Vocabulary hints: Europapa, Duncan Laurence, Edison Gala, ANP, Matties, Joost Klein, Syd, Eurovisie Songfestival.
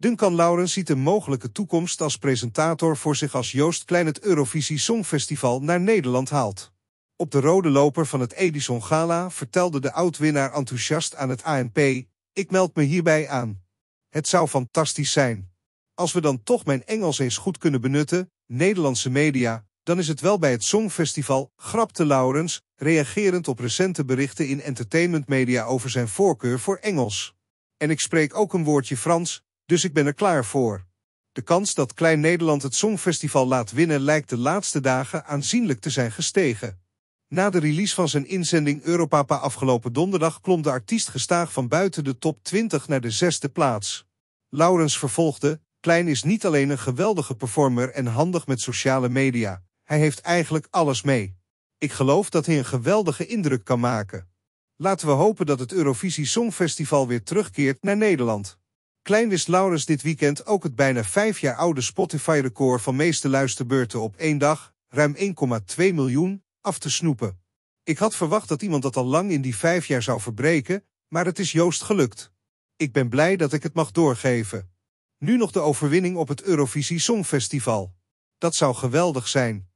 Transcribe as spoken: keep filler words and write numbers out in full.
Duncan Laurence ziet een mogelijke toekomst als presentator voor zich als Joost Klein het Eurovisie Songfestival naar Nederland haalt. Op de rode loper van het Edison Gala vertelde de oud-winnaar enthousiast aan het A N P: "Ik meld me hierbij aan. Het zou fantastisch zijn. Als we dan toch mijn Engels eens goed kunnen benutten, Nederlandse media, dan is het wel bij het Songfestival", grapte Laurence, reagerend op recente berichten in entertainmentmedia over zijn voorkeur voor Engels. "En ik spreek ook een woordje Frans, dus ik ben er klaar voor." De kans dat Klein Nederland het Songfestival laat winnen lijkt de laatste dagen aanzienlijk te zijn gestegen. Na de release van zijn inzending Europapa afgelopen donderdag klom de artiest gestaag van buiten de top twintig naar de zesde plaats. Laurence vervolgde: "Klein is niet alleen een geweldige performer en handig met sociale media. Hij heeft eigenlijk alles mee. Ik geloof dat hij een geweldige indruk kan maken. Laten we hopen dat het Eurovisie Songfestival weer terugkeert naar Nederland." Klein wist Laurence dit weekend ook het bijna vijf jaar oude Spotify-record van meeste luisterbeurten op één dag, ruim één komma twee miljoen, af te snoepen. "Ik had verwacht dat iemand dat al lang in die vijf jaar zou verbreken, maar het is Joost gelukt. Ik ben blij dat ik het mag doorgeven. Nu nog de overwinning op het Eurovisie Songfestival. Dat zou geweldig zijn."